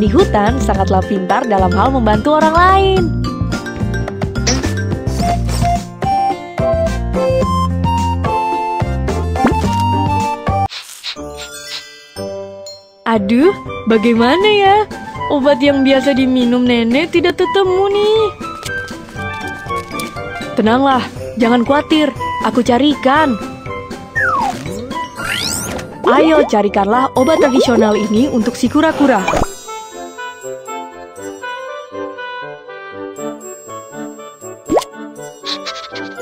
di hutan sangatlah pintar dalam hal membantu orang lain. Aduh, bagaimana ya? Obat yang biasa diminum nenek tidak ketemu nih. Tenanglah, jangan khawatir, aku carikan. Ayo carikanlah obat tradisional ini untuk si kura-kura.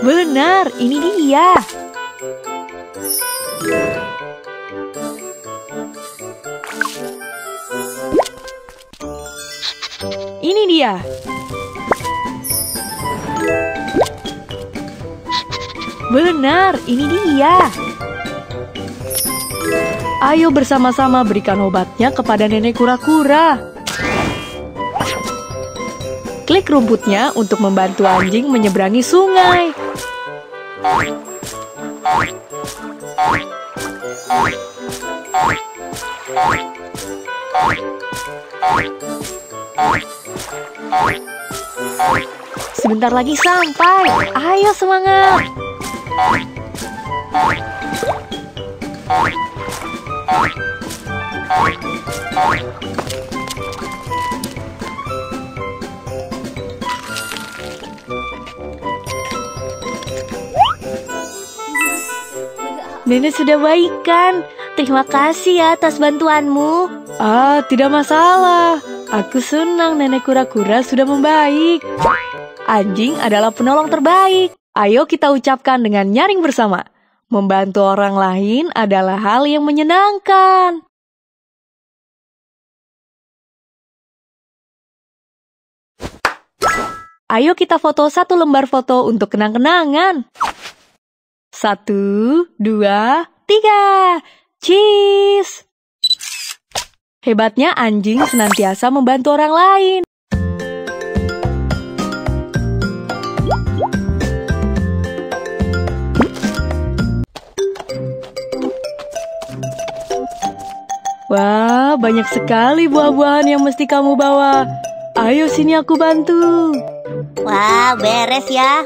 Benar, ini dia. Ini dia. Benar, ini dia. Ayo bersama-sama berikan obatnya kepada nenek kura-kura. Klik rumputnya untuk membantu anjing menyeberangi sungai. Sebentar lagi sampai. Ayo semangat. Nenek sudah baik kan? Terima kasih ya atas bantuanmu. Ah, tidak masalah. Aku senang nenek kura-kura sudah membaik. Anjing adalah penolong terbaik. Ayo kita ucapkan dengan nyaring bersama. Membantu orang lain adalah hal yang menyenangkan. Ayo kita foto satu lembar foto untuk kenang-kenangan. 1, 2, 3. Cheese! Hebatnya anjing senantiasa membantu orang lain. Wah, banyak sekali buah-buahan yang mesti kamu bawa. Ayo sini aku bantu. Wah, beres ya.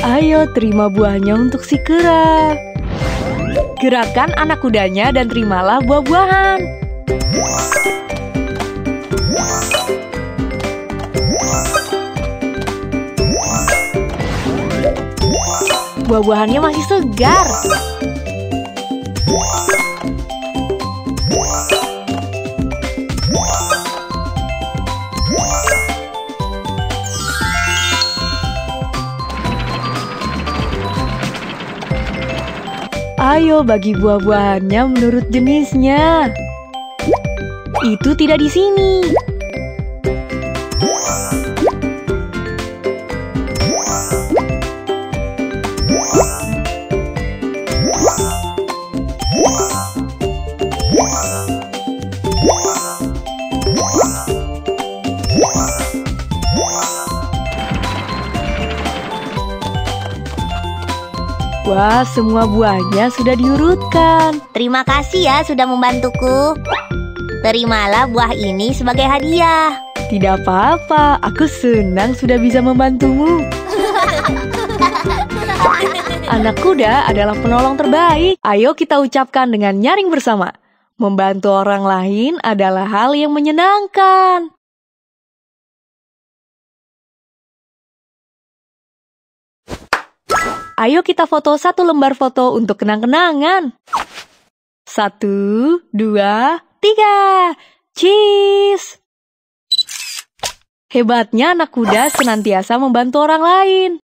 Ayo terima buahnya untuk si kera. Gerakan anak kudanya dan terimalah buah-buahan. Buah-buahannya masih segar. Ayo bagi buah-buahannya menurut jenisnya. Itu tidak di sini. Wah, semua buahnya sudah diurutkan. Terima kasih ya sudah membantuku. Terimalah buah ini sebagai hadiah. Tidak apa-apa, aku senang sudah bisa membantumu. Anak kuda adalah penolong terbaik. Ayo kita ucapkan dengan nyaring bersama. Membantu orang lain adalah hal yang menyenangkan. Ayo kita foto satu lembar foto untuk kenang-kenangan. 1, 2, 3. Cheese! Hebatnya anak kuda senantiasa membantu orang lain.